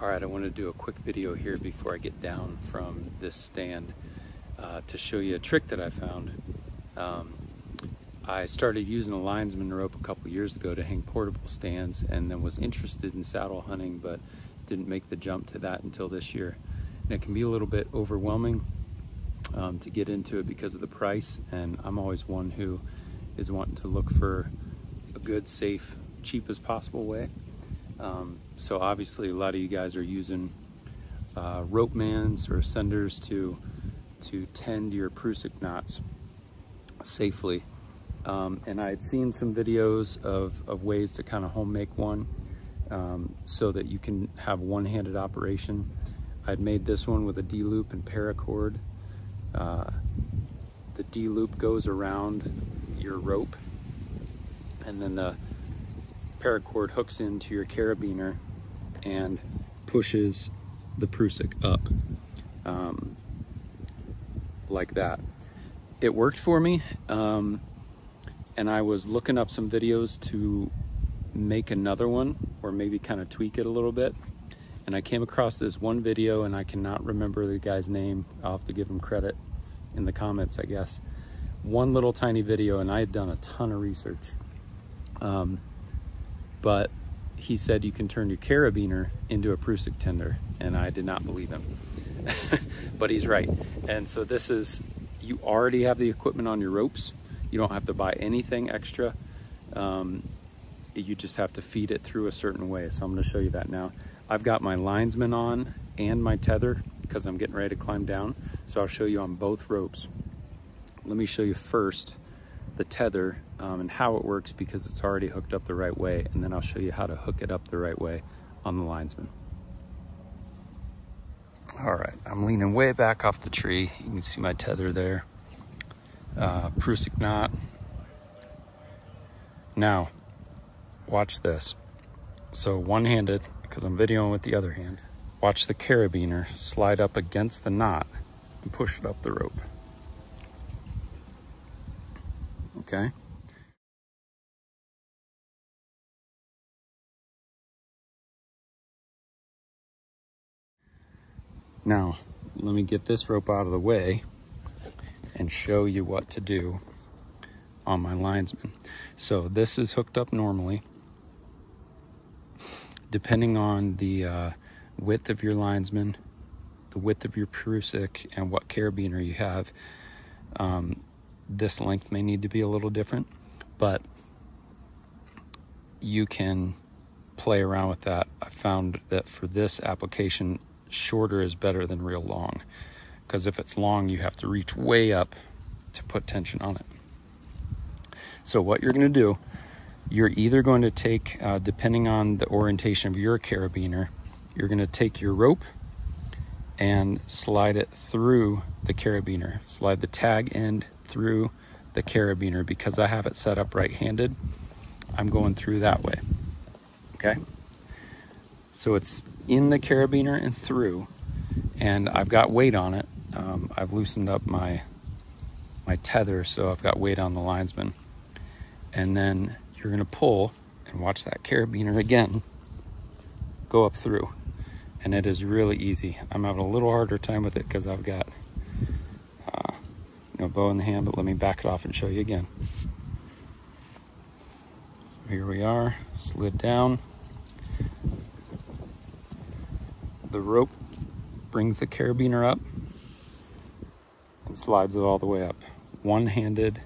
Alright, I want to do a quick video here before I get down from this stand to show you a trick that I found. I started using a linesman rope a couple years ago to hang portable stands, and then was interested in saddle hunting but didn't make the jump to that until this year. And it can be a little bit overwhelming to get into it because of the price, and I'm always one who is wanting to look for a good, safe, cheap as possible way. So obviously a lot of you guys are using rope mans or senders to tend your Prusik knots safely. And I had seen some videos of ways to kind of home make one so that you can have one-handed operation. I'd made this one with a D-loop and paracord. The D-loop goes around your rope, and then the paracord hooks into your carabiner and pushes the Prusik up like that. It worked for me, and I was looking up some videos to make another one or maybe kind of tweak it a little bit, and I came across this one video, and I cannot remember the guy's name. I'll have to give him credit in the comments, I guess. One little tiny video, and I had done a ton of research. But he said you can turn your carabiner into a Prusik tender, and I did not believe him, but he's right. And so this is, you already have the equipment on your ropes. You don't have to buy anything extra. You just have to feed it through a certain way. So I'm gonna show you that now. I've got my linesman on and my tether because I'm getting ready to climb down. So I'll show you on both ropes. Let me show you first the tether and how it works, because it's already hooked up the right way, and then I'll show you how to hook it up the right way on the linesman. All right, I'm leaning way back off the tree. You can see my tether there, Prusik knot. Now, watch this. So one-handed, because I'm videoing with the other hand, watch the carabiner slide up against the knot and push it up the rope. Okay. Now, let me get this rope out of the way and show you what to do on my linesman. So this is hooked up normally. Depending on the width of your linesman, the width of your Prusik, and what carabiner you have, this length may need to be a little different, but you can play around with that. I found that for this application, shorter is better than real long, because if it's long, you have to reach way up to put tension on it. So what you're going to do, you're either going to take, depending on the orientation of your carabiner, you're going to take your rope and slide it through the carabiner, slide the tag end through the carabiner. Because I have it set up right-handed, I'm going through that way. Okay, so it's in the carabiner and through, and I've got weight on it. I've loosened up my tether, so I've got weight on the linesman. And then you're gonna pull, and watch that carabiner again go up through, and it is really easy. I'm having a little harder time with it because I've got no bow in the hand, but let me back it off and show you again. So here we are, slid down. The rope brings the carabiner up and slides it all the way up. One-handed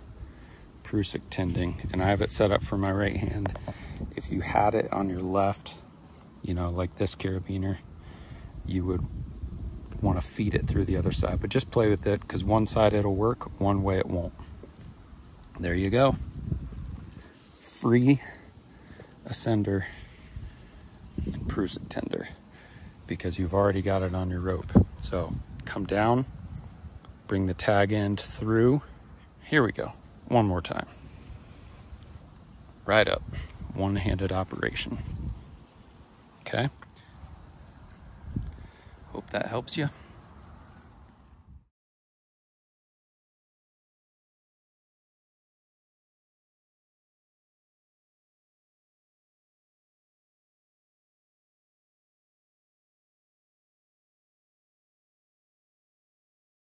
Prusik tending, and I have it set up for my right hand. If you had it on your left, you know, like this carabiner, you would want to feed it through the other side, but just play with it, because one side it'll work, one way it won't. There you go. Free ascender and Prusik tender, because you've already got it on your rope. So come down, bring the tag end through. Here we go. One more time. Right up. One-handed operation. Okay. Hope that helps you.